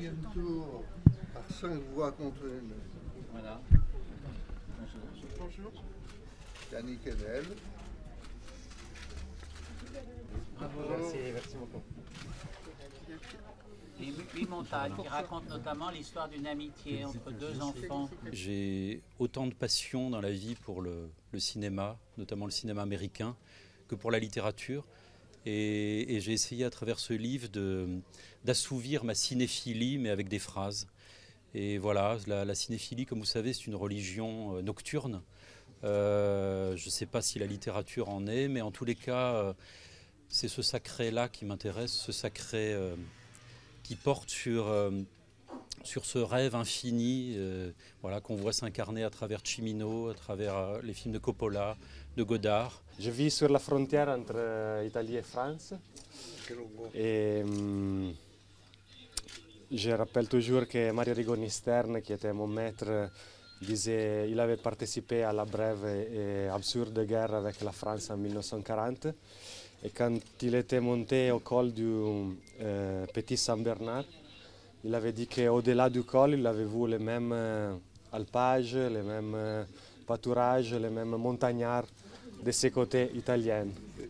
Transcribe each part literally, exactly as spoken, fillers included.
quatrième tour par cinq voix contre une. Voilà. Bonjour. Yannick Haenel. Bravo. Merci, merci beaucoup. Les huit montagnes, qui racontent notamment l'histoire d'une amitié entre deux enfants. J'ai autant de passion dans la vie pour le, le cinéma, notamment le cinéma américain, que pour la littérature. Et, et j'ai essayé à travers ce livre d'assouvir ma cinéphilie, mais avec des phrases. Et voilà, la, la cinéphilie, comme vous savez, c'est une religion nocturne. Euh, je ne sais pas si la littérature en est, mais en tous les cas, c'est ce sacré-là qui m'intéresse, ce sacré... Euh, qui porte sur, euh, sur ce rêve infini euh, voilà, qu'on voit s'incarner à travers Cimino, à travers euh, les films de Coppola, de Godard. Je vis sur la frontière entre euh, Italie et France. Et, euh, je rappelle toujours que Mario Rigoni Stern, qui était mon maître, disait il avait participé à la brève et, et absurde guerre avec la France en mille neuf cent quarante. Et quand il était monté au col du euh, Petit Saint-Bernard, il avait dit qu'au-delà du col, il avait vu les mêmes euh, alpages, les mêmes euh, pâturages, les mêmes montagnards de ses côtés italiens.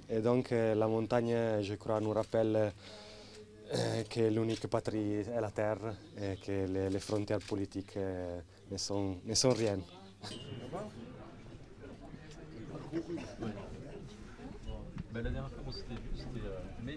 Et donc euh, la montagne, je crois, nous rappelle euh, que l'unique patrie est la terre et que les, les frontières politiques euh, ne, sont, ne sont rien. Ben, la dernière fois qu'on s'était vu, c'était euh, mai.